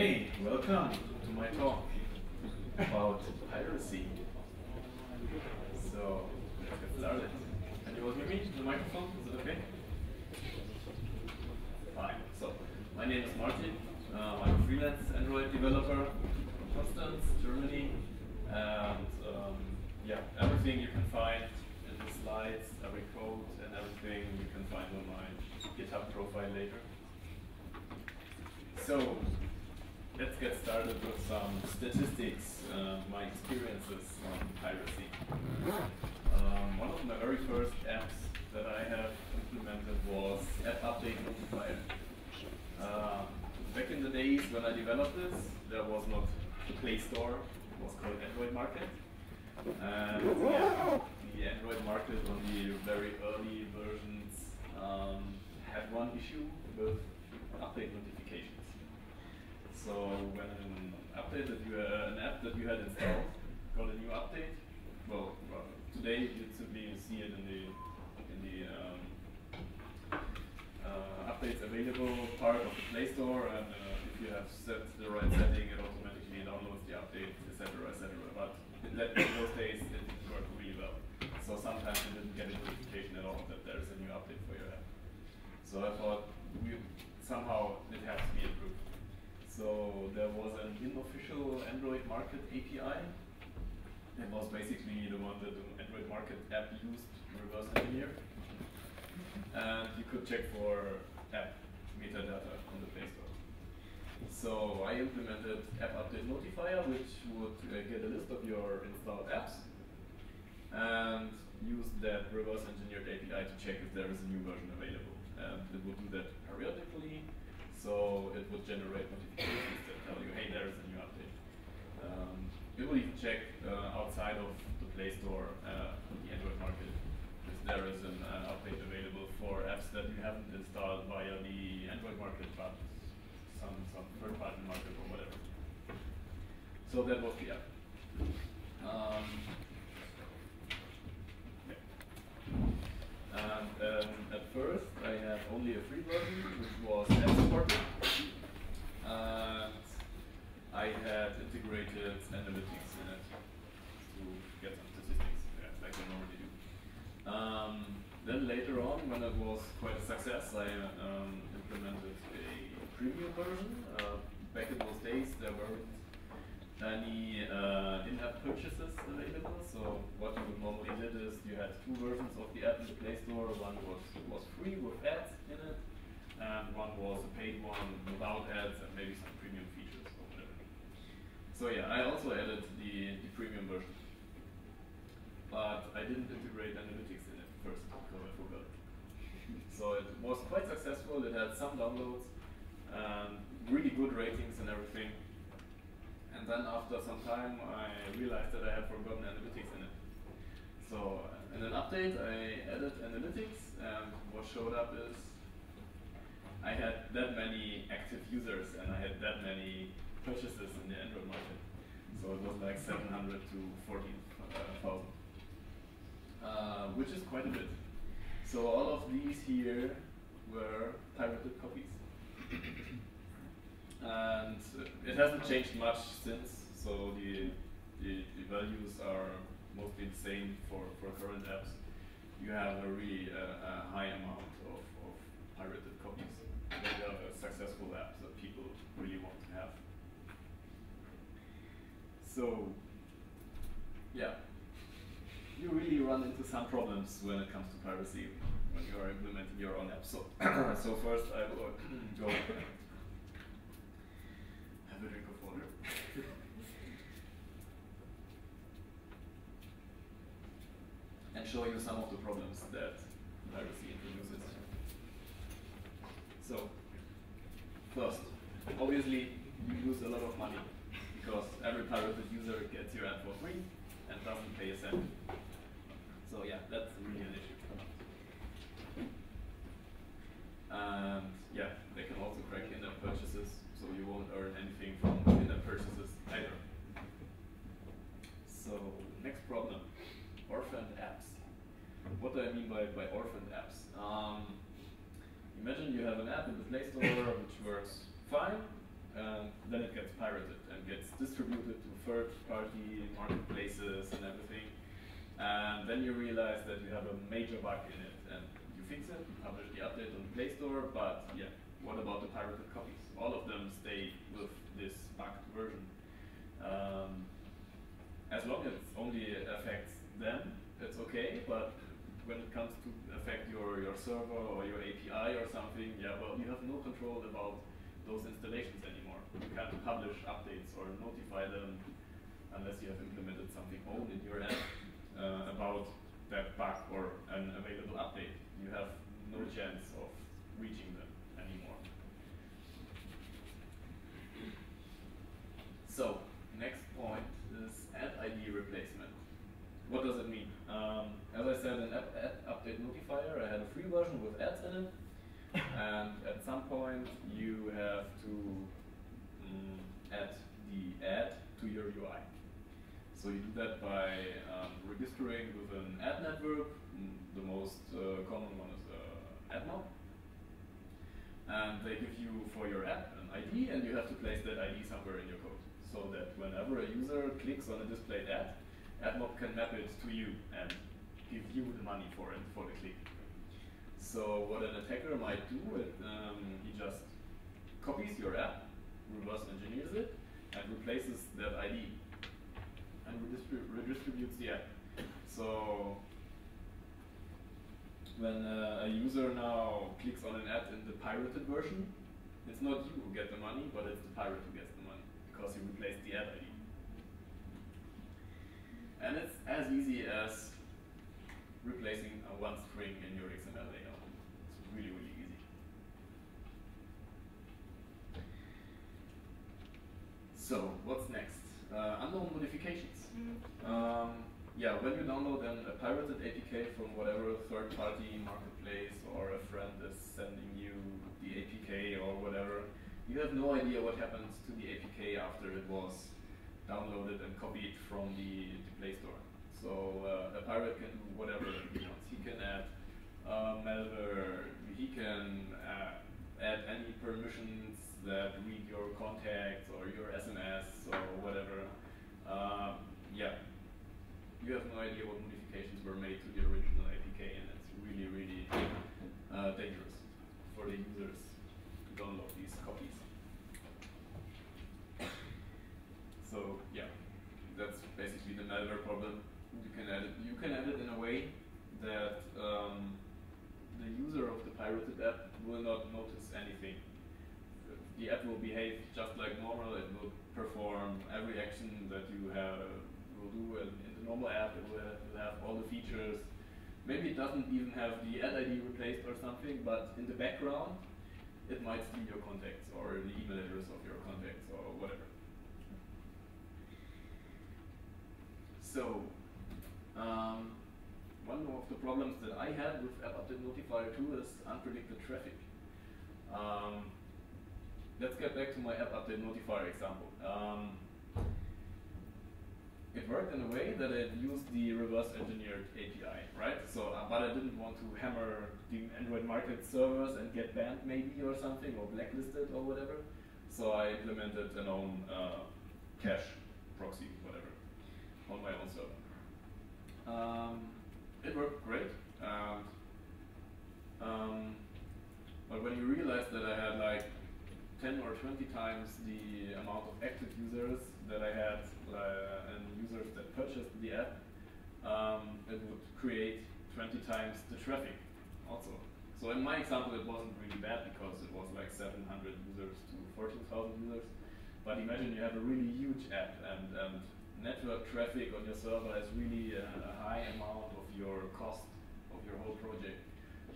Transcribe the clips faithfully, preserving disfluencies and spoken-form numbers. Hey, welcome to my talk about piracy. So, let's get started. Can you all hear me to the microphone? Is it okay? Fine. So, my name is Martin. Uh, I'm a freelance Android developer from Constance, Germany. And um, yeah, everything you can find in the slides, every code, and everything you can find on my GitHub profile later. So, let's get started with some statistics, uh, my experiences on piracy. Um, one of my very first apps that I have implemented was App Update Notifier. Uh, back in the days when I developed this, there was not the Play Store, it was called Android Market. And yeah, the Android Market on the very early versions um, had one issue with update notifications. So when an update that you uh, an app that you had installed got a new update, well, today you simply see it in the in the um, uh, updates available part of the Play Store, and uh, if you have set the right setting, it automatically downloads the update, et cetera, et cetera. But in those days, it didn't work really well. So sometimes you didn't get a notification at all that there is a new update for your app. So I thought we, somehow it has to be improved. So there was an unofficial Android Market A P I. It was basically the one that the Android Market app used to reverse engineer. And you could check for app metadata on the Play Store. So I implemented App Update Notifier, which would uh, get a list of your installed apps and use that reverse engineered A P I to check if there is a new version available. And it would do that periodically. So it would generate notifications that tell you, hey, there is a new update. Um, it will even check uh, outside of the Play Store, uh, the Android Market, if there is an uh, update available for apps that you haven't installed via the Android Market, but some, some third-party market or whatever. So that was the app. Um, And um, at first, I had only a free version, which was app supported. And I had integrated analytics in it to get some statistics, yeah, like I normally do. Um, then later on, when it was quite a success, I um, implemented a premium version. Uh, back in those days, there weren't any uh, in-app purchases available. So what you would normally did is you had two versions of the app in the Play Store. One was was free with ads in it, and one was a paid one without ads and maybe some premium features or whatever. So yeah, I also added the, the premium version, but I didn't integrate analytics in it first, so I forgot. So it was quite successful. It had some downloads, um, really good ratings and everything. And then after some time, I realized that I had forgotten analytics in it. So in an update, I added analytics, and what showed up is I had that many active users, and I had that many purchases in the Android market. So it was like seven hundred to fourteen thousand, uh, which is quite a bit. So all of these here were pirated copies. And it hasn't changed much since, so the, the, the values are mostly the same for, for current apps. You have a really uh, a high amount of, of pirated copies. They are a successful apps that people really want to have. So, yeah, you really run into some problems when it comes to piracy when you are implementing your own app. So, so first I will go. A drink of water. And show you some of the problems that piracy introduces. So, first, obviously, you lose a lot of money because every pirated user gets your ad for free and doesn't pay a cent. So, yeah, that's really an issue. And yeah, they can also crack in their purchases. So you won't earn anything from in-app purchases either. So next problem, orphaned apps. What do I mean by, by orphaned apps? Um, imagine you have an app in the Play Store which works fine, uh, um, then it gets pirated and gets distributed to third-party marketplaces and everything. And then you realize that you have a major bug in it, and you fix it, you publish the update on the Play Store, but yeah, what about the pirated copies? All of them stay with this bugged version. Um, as long as it only affects them, it's okay, but when it comes to affect your, your server or your A P I or something, yeah, well, you have no control about those installations anymore. You can't publish updates or notify them unless you have implemented something own in your app uh, about that bug or an available update. You have no chance of reaching them anymore. So, next point is app I D replacement. What does it mean? Um, as I said, an app, app update notifier, I had a free version with ads in it. And at some point, you have to um, add the ad to your U I. So you do that by um, registering with an ad network. The most uh, common one is uh, AdMob. And they give you, for your app, an I D, and you have to place that I D somewhere in your code. So that whenever a user clicks on a displayed ad, AdMob can map it to you and give you the money for it, for the click. So what an attacker might do, it, um, he just copies your app, reverse engineers it, and replaces that I D, and redistrib redistributes the app. So when uh, a user now clicks on an ad in the pirated version, it's not you who get the money, but it's the pirate who gets the money, because you replaced the ad I D. And it's as easy as replacing a one string in your X M L layout. It's really, really easy. So, what's next? Uh, unknown modifications. Mm-hmm. um, yeah, when you download an, a pirated A P K from whatever third-party marketplace or a friend is sending you the A P K or whatever, you have no idea what happens to the A P K after it was downloaded and copied from the, the Play Store. So uh, a pirate can do whatever he wants. He can add uh, malware, he can uh, add any permissions that read your contacts or your S M S or whatever. Um, yeah, you have no idea what modifications were made to the original A P K, and it's really, really uh, dangerous for the users to download these copies. So yeah, that's basically the malware problem. You can add it. You can add it in a way that um, the user of the pirated app will not notice anything. The app will behave just like normal. It will perform every action that you have will do in, in the normal app. It will have, will have all the features. Maybe it doesn't even have the ad I D replaced or something. But in the background, it might steal your contacts or the email address of your contacts or whatever. So. Um, one of the problems that I had with App Update Notifier two is unpredicted traffic. Um, let's get back to my App Update Notifier example. Um, it worked in a way that it used the reverse engineered A P I, right? So, uh, but I didn't want to hammer the Android Market servers and get banned maybe or something, or blacklisted or whatever. So I implemented an own uh, cache proxy, whatever, on my own server. Um, it worked great, and, um, but when you realize that I had like ten or twenty times the amount of active users that I had uh, and users that purchased the app, um, it would create twenty times the traffic also. So in my example, it wasn't really bad because it was like seven hundred users to fourteen thousand users, but imagine you have a really huge app and, and network traffic on your server is really a, a high amount of your cost of your whole project.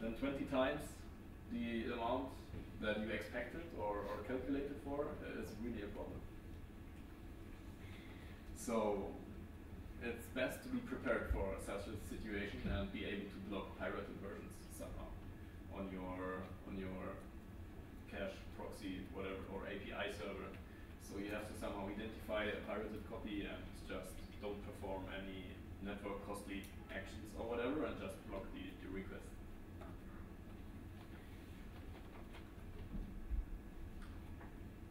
Then twenty times the amount that you expected or, or calculated for is really a problem. So it's best to be prepared for such a situation and be able to block pirated versions somehow on your on your cache proxy, whatever, or A P I server. So you have to somehow identify a pirated copy and just don't perform any network costly actions or whatever and just block the, the request.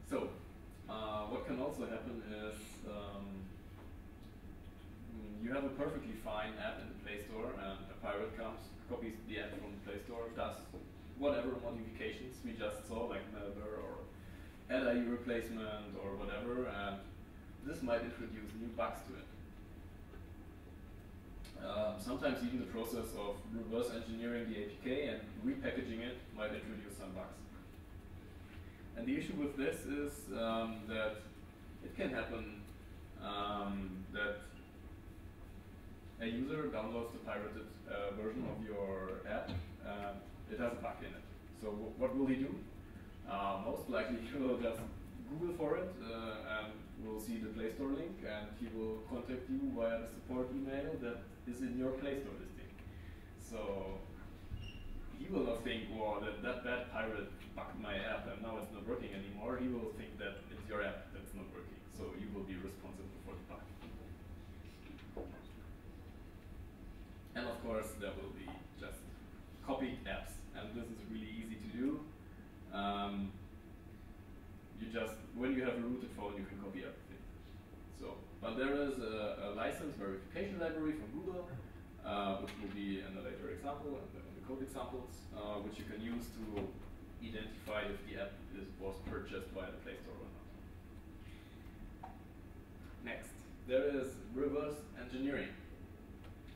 So what can also happen is um, you have a perfectly fine app in the Play Store, and a pirate comes, copies the app from the Play Store, does whatever modifications we just saw, like malware or header replacement or whatever, and this might introduce new bugs to it. Um, sometimes even the process of reverse engineering the A P K and repackaging it might introduce some bugs. And the issue with this is um, that it can happen um, that a user downloads the pirated uh, version of your app, uh, it has a bug in it. So w what will he do? Uh, most likely he will just Google for it uh, and will see the Play Store link, and he will contact you via the support email that is in your Play Store listing. So he will not think, wow, that, that bad pirate bugged my app and now it's not working anymore. He will think that it's your app that's not working. So you will be responsible for the bug. And of course, there will be just copied apps. And this is really easy to do. Um, you just, when you have a rooted phone, you can copy everything. So, but there is a, a license verification library from Google, uh, which will be in a later example, and in the code examples, uh, which you can use to identify if the app is, was purchased by the Play Store or not. Next, there is reverse engineering.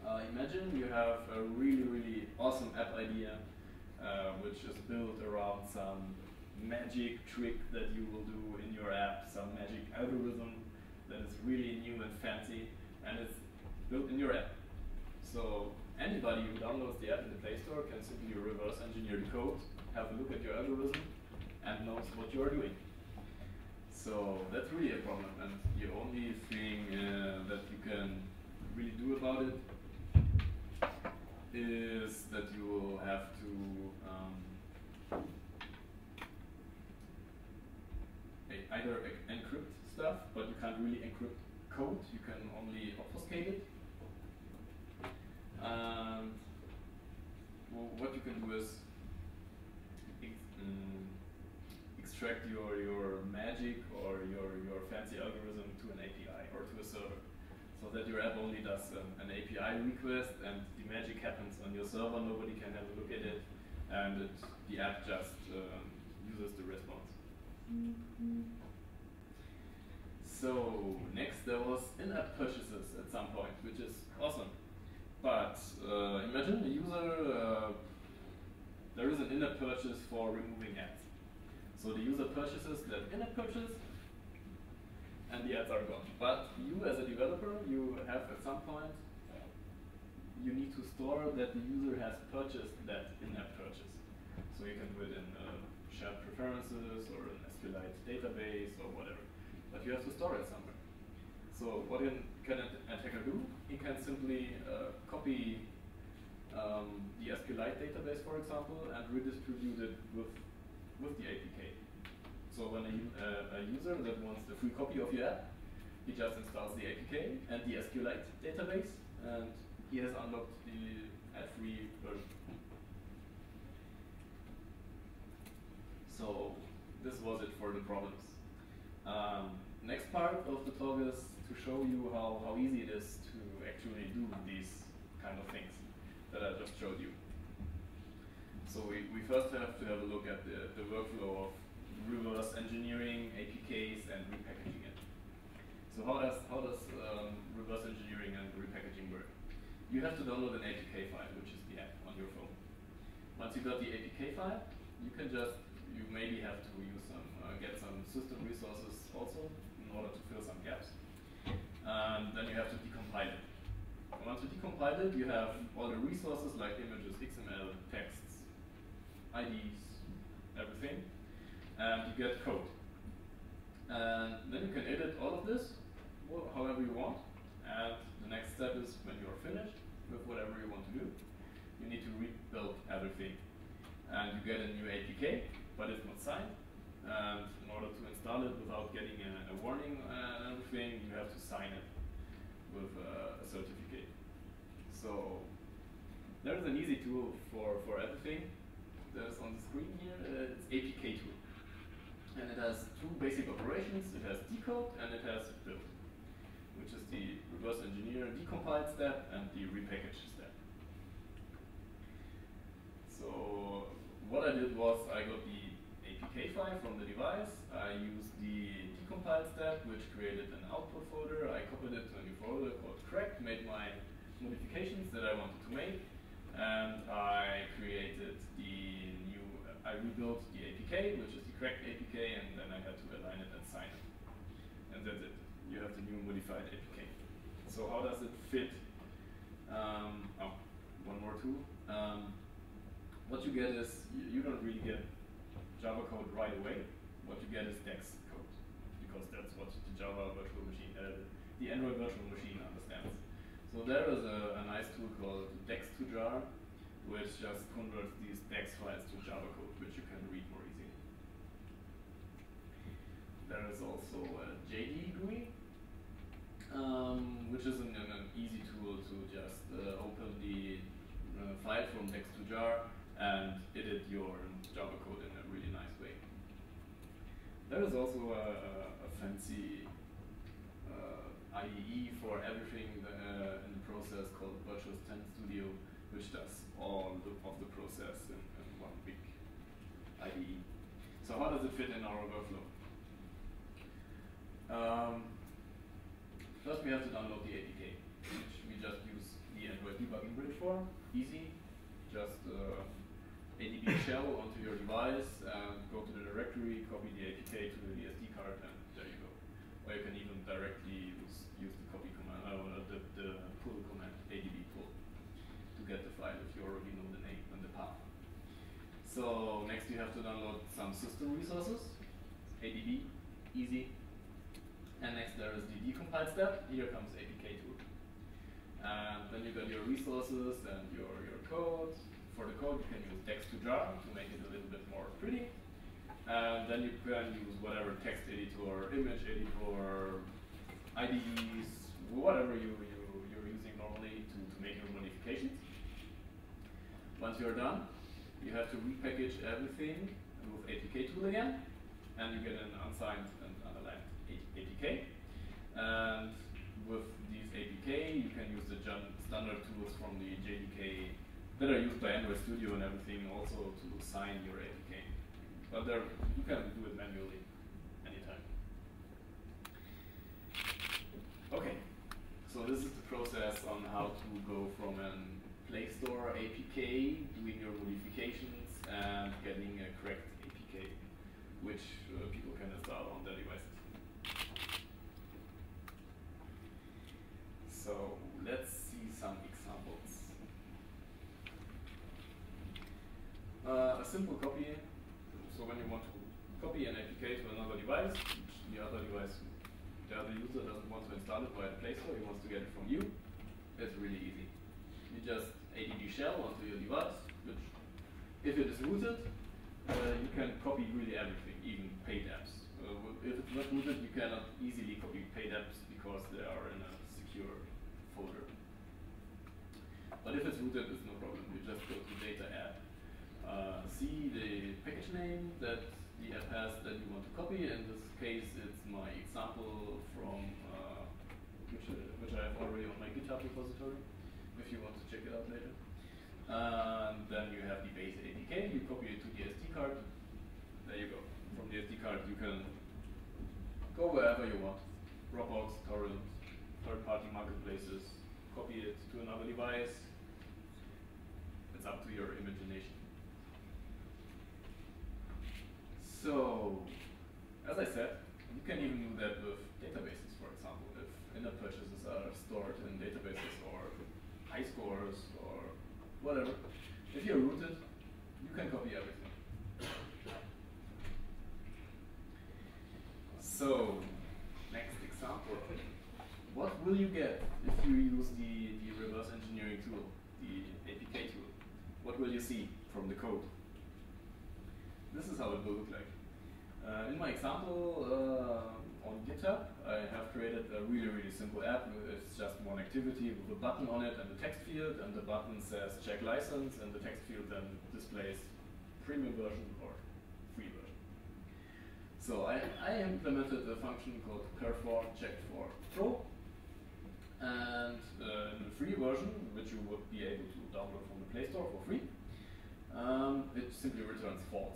Uh, imagine you have a really, really awesome app idea, uh, which is built around some magic trick that you will do in your app, some magic algorithm that is really new and fancy, and it's built in your app. So anybody who downloads the app in the Play Store can simply reverse engineer the code, have a look at your algorithm, and knows what you are doing. So that's really a problem, and the only thing uh, that you can really do about it is that you will have to um, either encrypt stuff, but you can't really encrypt code, you can only obfuscate it. And well, what you can do is ex um, extract your, your magic or your, your fancy algorithm to an A P I or to a server, so that your app only does um, an A P I request and the magic happens on your server, nobody can have a look at it, and it, the app just um, uses the response. Mm-hmm. So next there was in-app purchases at some point, which is awesome. But uh, imagine a user, uh, there is an in-app purchase for removing ads. So the user purchases that in-app purchase and the ads are gone. But you as a developer, you have at some point, you need to store that the user has purchased that in-app purchase. So you can do it in uh, shared preferences or an SQLite database or whatever. But you have to store it somewhere. So what can, can an attacker do? He can simply uh, copy um, the SQLite database, for example, and redistribute it with, with the A P K. So when a, uh, a user that wants the free copy of your app, he just installs the A P K and the SQLite database, and he has unlocked the ad-free version. So this was it for the problems. Um, next part of the talk is to show you how, how easy it is to actually do these kind of things that I just showed you. So we, we first have to have a look at the, the workflow of reverse engineering, A P Ks, and repackaging it. So how does, how does um, reverse engineering and repackaging work? You have to download an A P K file, which is the app on your phone. Once you got the A P K file, you can just you maybe have to use some, uh, get some system resources also in order to fill some gaps. Um, then you have to decompile it. And once you decompile it, you have all the resources like images, X M L, texts, I Ds, everything, and you get code. And then you can edit all of this however you want. And the next step is when you're finished with whatever you want to do, you need to rebuild everything. And you get a new A P K, but it's not signed. And in order to install it without getting a, a warning and everything, you have to sign it with a, a certificate. So there is an easy tool for, for everything. There's on the screen here, uh, it's A P K tool. and it has two basic operations. It has decode and it has build, which is the reverse engineer decompile step and the repackage step. So what I did was I got the A P K file from the device, I used the decompile step which created an output folder, I copied it to a new folder called cracked, made my modifications that I wanted to make, and I created the new, I rebuilt the A P K, which is the cracked A P K, and then I had to align it and sign it. And that's it. You have the new modified A P K. So how does it fit? Um, oh, one more tool. Um, what you get is, you, you don't really get Java code right away. What you get is Dex code, because that's what the Java virtual machine, uh, the Android virtual machine understands. So there is a, a nice tool called Dex two Jar, which just converts these Dex files to Java code, which you can read more easily. There is also a J D G U I, um, which is an, an easy tool to just uh, open the uh, file from Dex two Jar and edit your Java code in a really nice way. There is also a, a fancy uh, I D E for everything that, uh, in the process called Visual Studio, which does all the, of the process in, in one big I D E. So how does it fit in our workflow? Um, first we have to download the A P K, which we just use the Android debugging bridge for. Easy, just uh, A D B shell onto your device, and go to the directory, copy the A P K to the S D card, and there you go. Or you can even directly use, use the copy command, uh, the, the pull command, A D B pull, to get the file if you already know the name and the path. So next you have to download some system resources, A D B, easy. And next there is the decompile step, here comes A P K tool. And then you got your resources and your, your code. For the code you can use Dex two Jar to make it a little bit more pretty. And then you can use whatever text editor, image editor, I D Es, whatever you, you, you're using normally to, to make your modifications. Once you're done, you have to repackage everything with A P K tool again, and you get an unsigned and underlined A P K, and with these A P K you can use the standard tools from the J D K that are used by Android Studio and everything also to sign your A P K, but there you can do it manually anytime. Okay, so this is the process on how to go from a Play Store A P K, doing your modifications and getting a correct A P K, which uh, people can install on their devices. So let's see some examples. Uh, a simple copy, so when you want to copy an A P K to another device, which the other device, the other user doesn't want to install it by the Play Store, he wants to get it from you, it's really easy. You just A D B shell onto your device, which if it is rooted, uh, you can copy really everything, even paid apps. Uh, if it's not rooted, you cannot easily copy paid apps because they are in a secure folder. But if it's rooted, it's no problem. You just go to data app, uh, see the package name that the app has that you want to copy. In this case, it's my example from uh, which, uh, which I have already on my GitHub repository, if you want to check it out later. And then you have the base A P K, you copy it to the S D card. There you go. From the S D card, you can go wherever you want, Dropbox, Torrent, third-party marketplaces, copy it to another device. It's up to your imagination. So, as I said, you can even do that with databases, for example. If in-app purchases are stored in databases or high scores or whatever, if you're rooted, you can copy everything. So, next example. What will you get if you use the, the reverse engineering tool, the A P K tool? What will you see from the code? This is how it will look like. Uh, in my example uh, on GitHub, I have created a really, really simple app. It's just one activity with a button on it and a text field, and the button says check license, and the text field then displays premium version or free version. So I, I implemented a function called Care four checked for Pro, and uh, in the free version, which you would be able to download from the Play Store for free, um, it simply returns false,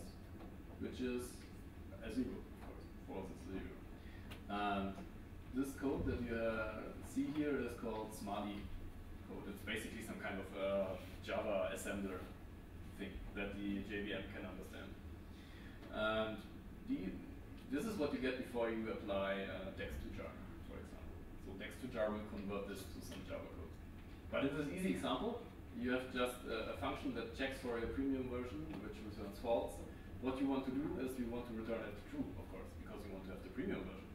which is a zero, of course. False is zero. And this code that you uh, see here is called Smali code. It's basically some kind of uh, Java assembler thing that the J V M can understand. And the, this is what you get before you apply uh, Dex two Jar, for example. So Dex two Jar will convert this to some Java code. But in this easy example, you have just a, a function that checks for a premium version, which returns false. What you want to do is you want to return it true, of course, because you want to have the premium version.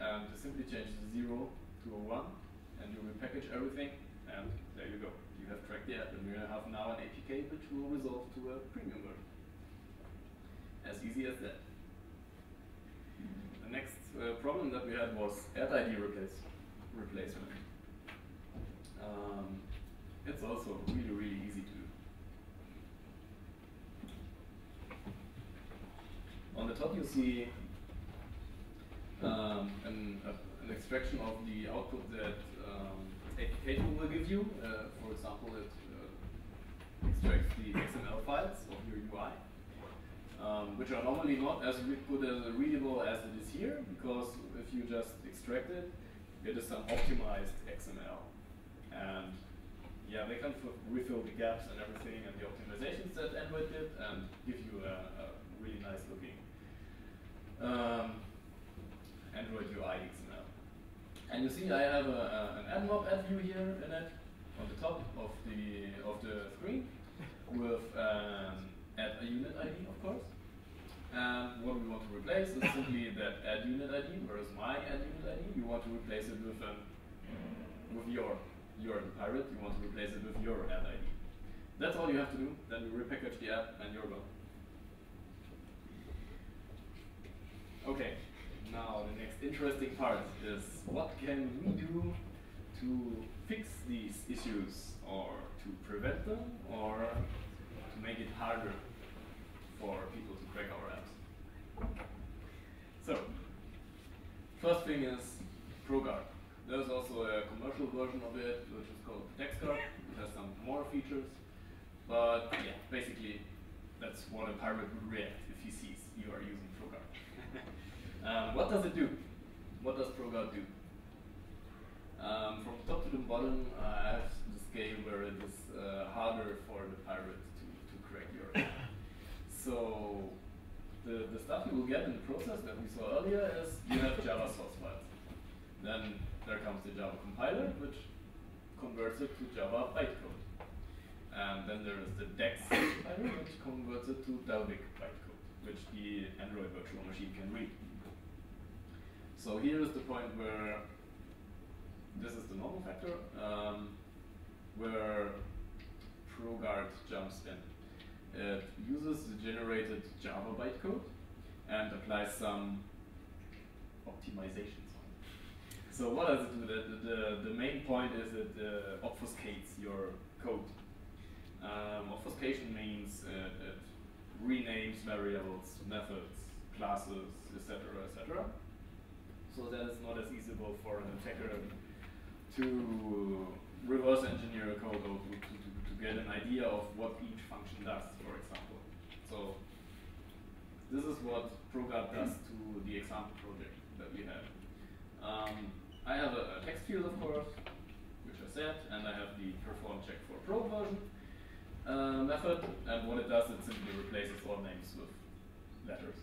And you simply change the zero to a one, and you repackage everything, and there you go. You have tracked the app, and you have now an A P K which will resolve to a premium version. As easy as that. The next uh, problem that we had was Ad I D replace, replacement. Um, it's also really, really easy to do. On the top you see um, an, uh, an extraction of the output that um, A P K tool will give you. Uh, for example, it uh, extracts the X M L files of your U I. Um, which are normally not as good as readable as it is here, because if you just extract it, it is some optimized X M L. And yeah, they can refill the gaps and everything and the optimizations that Android did and give you a, a really nice looking um, Android U I X M L. And you see I have a, a, an AdMob ad view here in it on the top of the, of the screen with um, add a unit I D, of course. And what we want to replace is simply that add unit I D, whereas my add unit I D, you want to replace it with an, with your, you're the pirate, you want to replace it with your add I D. That's all you have to do. Then you repackage the app and you're done. Okay, now the next interesting part is what can we do to fix these issues or to prevent them or to make it harder for people to crack our apps. So, first thing is ProGuard. There's also a commercial version of it, which is called DexGuard. It has some more features, but yeah, basically that's what a pirate would react if he sees you are using ProGuard. um, what does it do? What does ProGuard do? Um, from top to the bottom, I uh, have this game where it is uh, harder for the pirate to, to crack your app. So the, the stuff you will get in the process that we saw earlier is you have Java source files. Then there comes the Java compiler, which converts it to Java bytecode. And then there is the Dex compiler, which converts it to Dalvik bytecode, which the Android virtual machine can read. So here is the point where this is the normal factor, um, where ProGuard jumps in. It uses the generated Java bytecode and applies some optimizations. So what does it do? The, the, the main point is it uh, obfuscates your code. Um, obfuscation means it, it renames variables, methods, classes, et cetera, et cetera. So that it's not as feasible for an attacker to reverse engineer a code or to, to, to get an idea of what each function does, for example. So this is what ProGuard does to the example project that we have. Um, I have a, a text field, of course, which I set, and I have the perform check for pro version uh, method, and what it does, it simply replaces all names with letters.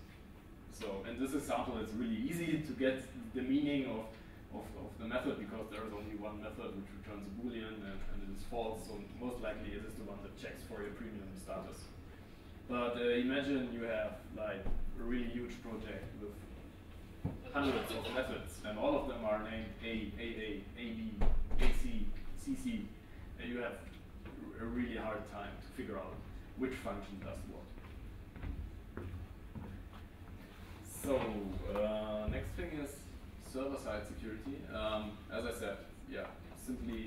So in this example, it's really easy to get the meaning of Of, of the method, because there is only one method which returns a boolean and, and it is false, so most likely it is the one that checks for your premium status. But uh, imagine you have like a really huge project with hundreds of methods, and all of them are named A, A A, A B, A C, C C, and you have a really hard time to figure out which function does what. So uh, next thing is server-side security. Um, as I said, yeah, simply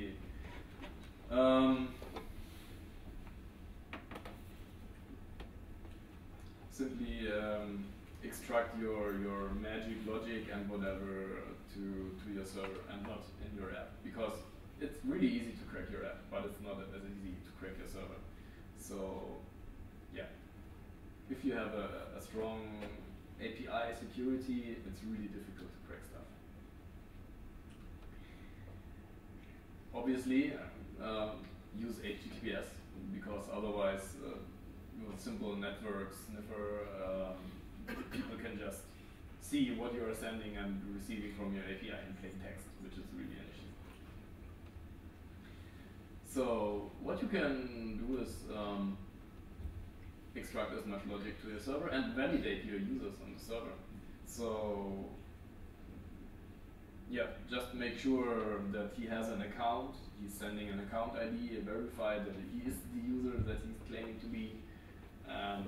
um, simply um, extract construct your, your magic logic and whatever to, to your server and not in your app. Because it's really easy to crack your app, but it's not as easy to crack your server. So, yeah. If you have a, a strong A P I security, it's really difficult to crack stuff. Obviously, uh, use H T T P S, because otherwise, uh, with simple networks, never, um, people can just see what you are sending and receiving from your A P I in plain text, which is really an issue. So what you can do is um, extract as much logic to your server and validate your users on the server. So yeah, just make sure that he has an account, he's sending an account I D, verify that he is the user that he's claiming to be. And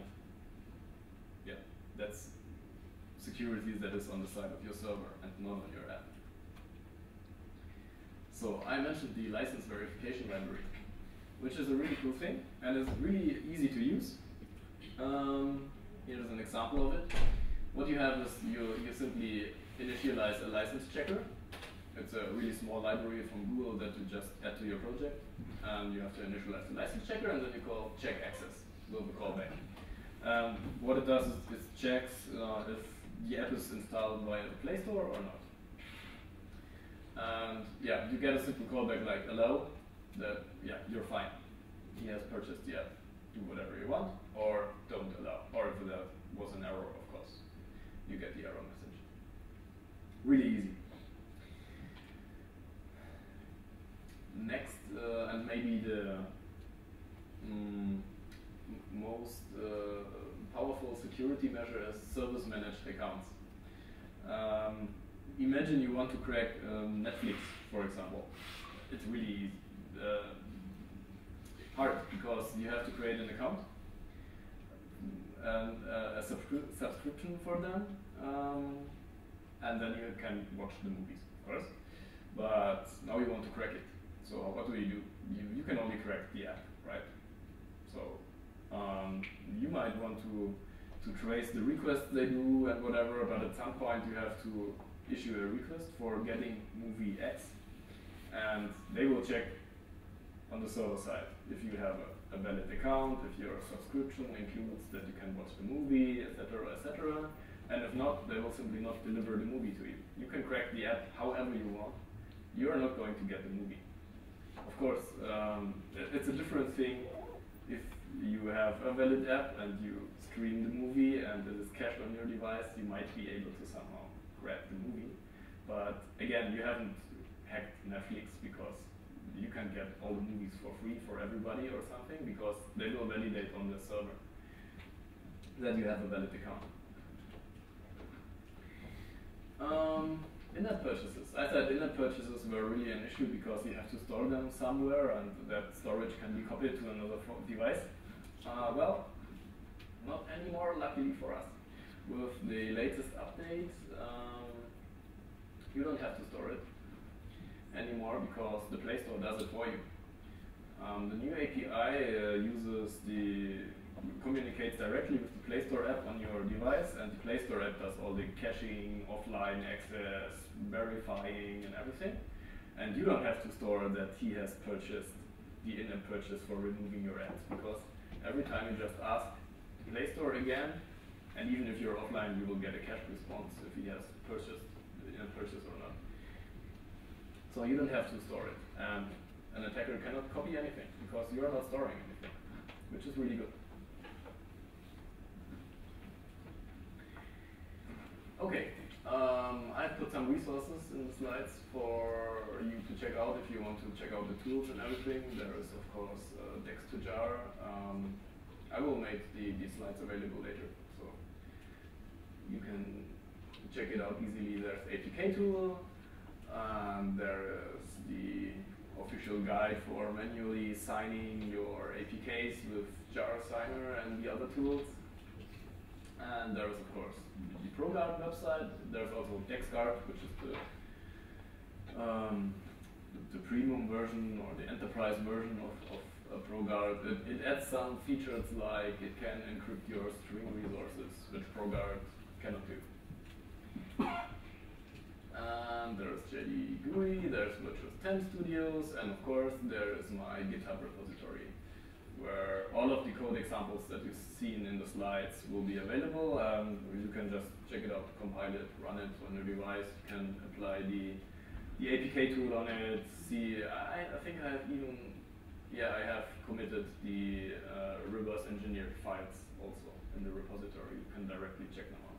yeah, that's security that is on the side of your server and not on your app. So I mentioned the license verification library, which is a really cool thing and it's really easy to use. Um, here's an example of it. What you have is you, you simply initialize a license checker. It's a really small library from Google that you just add to your project. And you have to initialize the license checker and then you call check access. Will be callback. Um, what it does is it checks uh, if the app is installed via the Play Store or not. And yeah, you get a simple callback like hello, that yeah, you're fine. He has purchased the app. Do whatever you want, or don't allow. Or if there was an error, of course, you get the error message. Really easy. Next, uh, and maybe the mm, most uh, powerful security measure is service managed accounts. Um, imagine you want to crack um, Netflix, for example. It's really uh, hard because you have to create an account and uh, a subscri subscription for them, um, and then you can watch the movies, of course. But now you want to crack it. So what do you do? You, you can only crack the app, right? So. Um, you might want to, to trace the requests they do and whatever, but at some point you have to issue a request for getting movie X, and they will check on the server side if you have a, a valid account, if your subscription includes that you can watch the movie, et cetera, et cetera. And if not, they will simply not deliver the movie to you. You can crack the app however you want. You are not going to get the movie. Of course, um, it's a different thing if you have a valid app and you stream the movie and it is cached on your device, you might be able to somehow grab the movie. But again, you haven't hacked Netflix because you can get all the movies for free for everybody or something because they will validate on the server that you have a valid account. Um, In-app purchases. I said in-app purchases were really an issue because you have to store them somewhere and that storage can be copied to another device. Uh, well, not anymore, luckily for us. With the latest update, um, you don't have to store it anymore because the Play Store does it for you. Um, the new A P I uh, uses the communicates directly with the Play Store app on your device, and the Play Store app does all the caching, offline access, verifying, and everything. And you don't have to store that he has purchased the in-app purchase for removing your apps because every time you just ask Play Store again, and even if you're offline, you will get a cache response if he has purchased the in-app purchase or not. So you don't have to store it, and an attacker cannot copy anything because you are not storing anything, which is really good. Okay, um, I put some resources in the slides for you to check out if you want to check out the tools and everything. There is, of course, uh, Dex two Jar. Um, I will make the, the slides available later, so you can check it out easily. There's A P K tool, and there is the official guide for manually signing your A P Ks with Jarsigner and the other tools. And there's, of course, the ProGuard website. There's also DexGuard, which is the, um, the premium version or the enterprise version of, of uh, ProGuard. It, it adds some features like it can encrypt your string resources, which ProGuard cannot do. And there's J D G U I, there's Visual Studios, and of course there is my GitHub repository, where all of the code examples that you've seen in the slides will be available. Um, you can just check it out, compile it, run it on your device. You can apply the, the A P K tool on it. See, I, I think I have even, yeah, I have committed the uh, reverse engineered files also in the repository. You can directly check them out.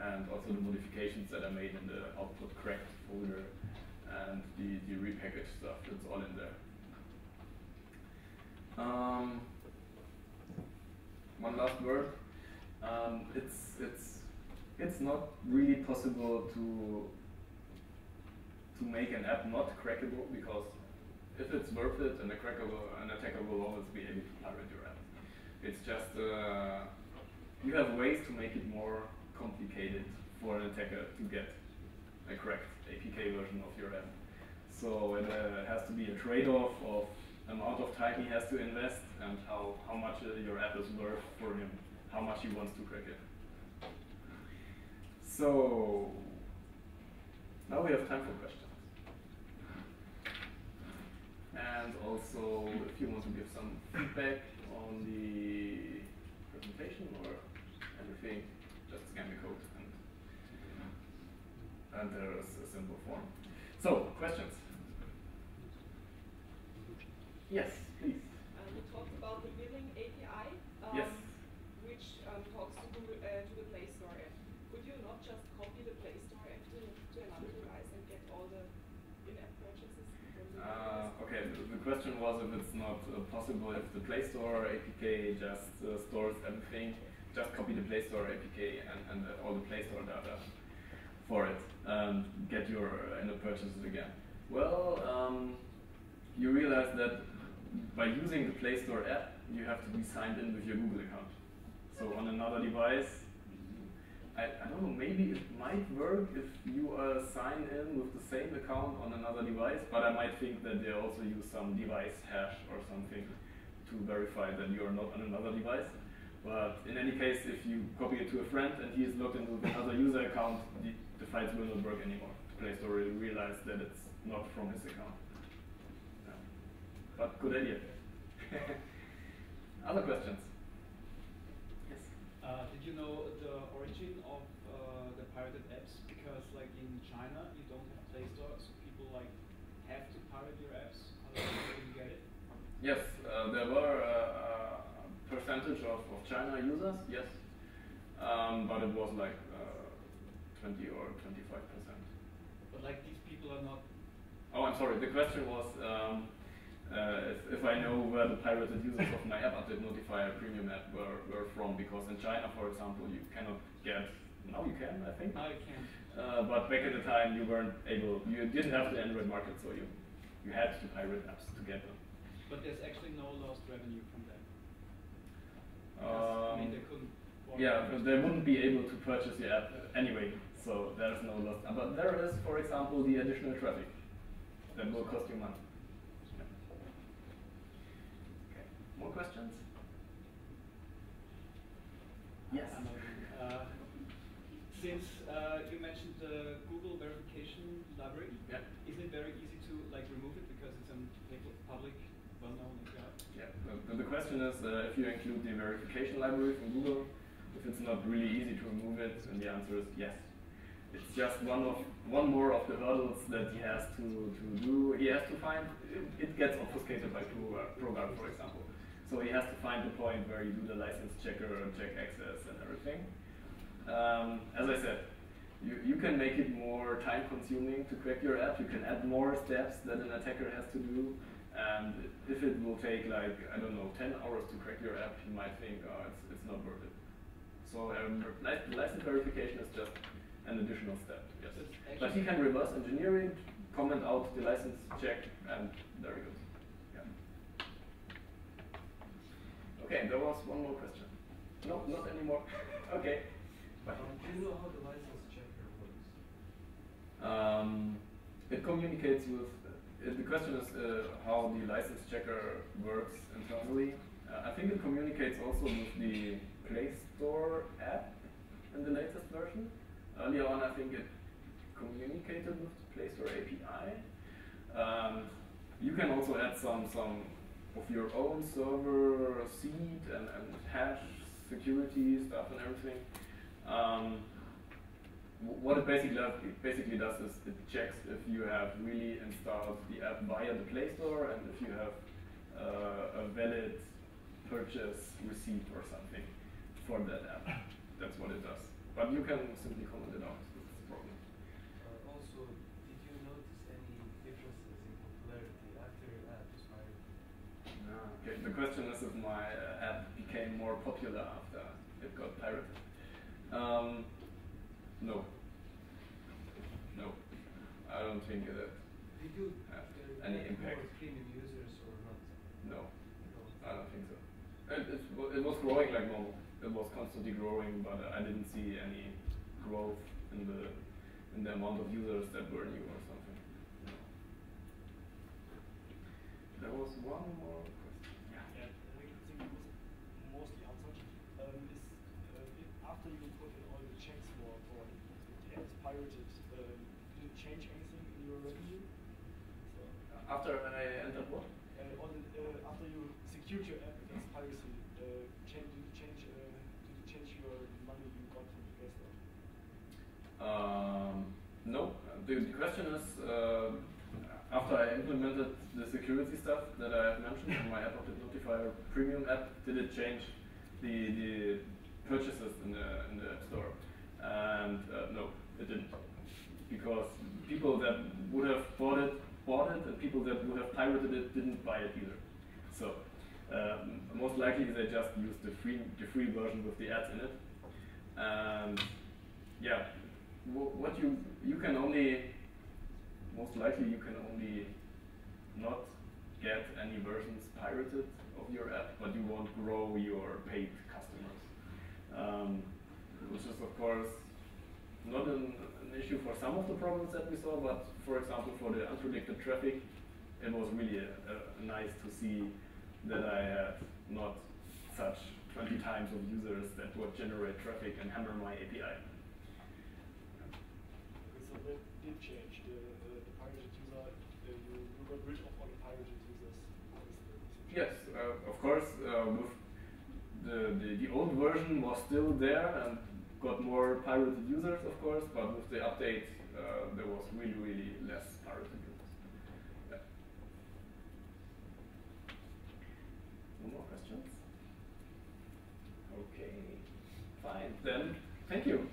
And also the modifications that I made in the output correct folder and the, the repackaged stuff, that's all in there. Um, one last word. Um, it's it's it's not really possible to to make an app not crackable, because if it's worth it, an attacker will, an attacker will always be able to pirate your app. It's just uh, you have ways to make it more complicated for an attacker to get a cracked A P K version of your app. So it uh, has to be a trade-off of amount of time he has to invest and how, how much uh, your app is worth for him, how much he wants to crack it. So now we have time for questions. And also, if you want to give some feedback on the presentation or everything, just scan the code, and, and there is a simple form. So, questions? Yes, please. Uh, you talked about the billing A P I, um, yes. which um, talks to, Google, uh, to the Play Store app. Could you not just copy the Play Store app to, to another device and get all the in-app purchases? From the uh, okay, the, the question was if it's not uh, possible, if the Play Store A P K just uh, stores everything, just copy the Play Store A P K and, and uh, all the Play Store data for it, and get your uh, in-app purchases again. Well, um, you realize that by using the Play Store app, you have to be signed in with your Google account. So on another device, I, I don't know, maybe it might work if you are signed in with the same account on another device, but I might think that they also use some device hash or something to verify that you are not on another device. But in any case, if you copy it to a friend and he is logged into another user account, the, the files will not work anymore. The Play Store will realize that it's not from his account. But good idea. Other questions? Yes. Uh, did you know the origin of uh, the pirated apps? Because, like in China, you don't have Play Store, so people like have to pirate your apps. Otherwise, you didn't get it. Yes, uh, there were uh, a percentage of, of China users. Yes, um, but it was like uh, twenty or twenty-five percent. But like these people are not. Oh, I'm sorry. The question was. Um, Uh, if, if I know where the pirated users of my App Update Notifier premium app were, were from, because in China, for example, you cannot get, now you can, I think. Now you can. Uh, but back at the time, you weren't able, you didn't have the Android market, so you, you had to pirate apps to get them. But there's actually no lost revenue from that. Um, I mean, they couldn't. Yeah, because they wouldn't be able to purchase the app anyway, so there's no lost. But there is, for example, the additional traffic that will cost you money. More questions? Yes. Uh, since uh, you mentioned the Google verification library, yeah. Isn't it very easy to like remove it because it's a public, well-known cloud? Yeah. The, the question is uh, if you include the verification library from Google, if it's not really easy to remove it, and the answer is yes. It's just one of one more of the hurdles that he has to to do. He has to find it, it gets obfuscated by ProGuard, for example. So he has to find the point where you do the license checker, check access, and everything. Um, as I said, you, you can make it more time-consuming to crack your app. You can add more steps that an attacker has to do. And if it will take, like, I don't know, ten hours to crack your app, you might think, oh, it's, it's not worth it. So um, license verification is just an additional step. Yes. But he can reverse engineer it, comment out the license check, and there it goes. Okay, there was one more question. No, not anymore. Okay. Bye. Um, do you know how the license checker works? Um, it communicates with. Uh, the question is uh, how the license checker works internally. Uh, I think it communicates also with the Play Store app, in the latest version. Earlier on, I think it communicated with the Play Store A P I. Um, you can also add some some of your own server seed and, and hash security stuff and everything. Um, what it basically does, it basically does is it checks if you have really installed the app via the Play Store and if you have uh, a valid purchase receipt or something for that app. That's what it does. But you can simply comment it out. That's the problem. Uh, also, did you notice any differences in popularity after your app was fired? No. Okay. The question is if my uh, app became more popular after it got pirated. Um, No. No. I don't think that Did you have uh, any impact. Premium users or not? No. no. I don't think so. It, it, it was growing like normal. It was constantly growing, but uh, I didn't see any growth in the in the amount of users that were new or something. No. There was one more question. Yeah. yeah. I think it was mostly answered. Um, is, uh, after you put in all the checks for pirated, um, did it change anything in your revenue? So after I entered what? Uh, on the, uh, after you secured your app against piracy, uh, change, did, it change, uh, did it change your money you got from the Play Store? Um, no. The, the question is, uh, after I implemented the security stuff that I have mentioned in my App Update Notifier premium app, did it change the, the purchases in the, in the App Store? And uh, no, it didn't, because people that would have bought it bought it, and people that would have pirated it didn't buy it either. So um, most likely they just used the free the free version with the ads in it. And yeah, w what you you can only most likely you can only not get any versions pirated of your app, but you won't grow your paid customers. Um, Which is, of course, not an, an issue for some of the problems that we saw, but for example, for the unpredicted traffic, it was really a, a nice to see that I had not such twenty times of users that would generate traffic and hammer my A P I. Okay, so that did change. The, uh, the pirated user, uh, you, you got rid of all the pirated users. Yes, uh, of course. Uh, with The, the, the old version was still there and got more pirated users, of course, but with the update, uh, there was really, really less pirated users. Yeah. No more questions? Okay, fine. Then, thank you.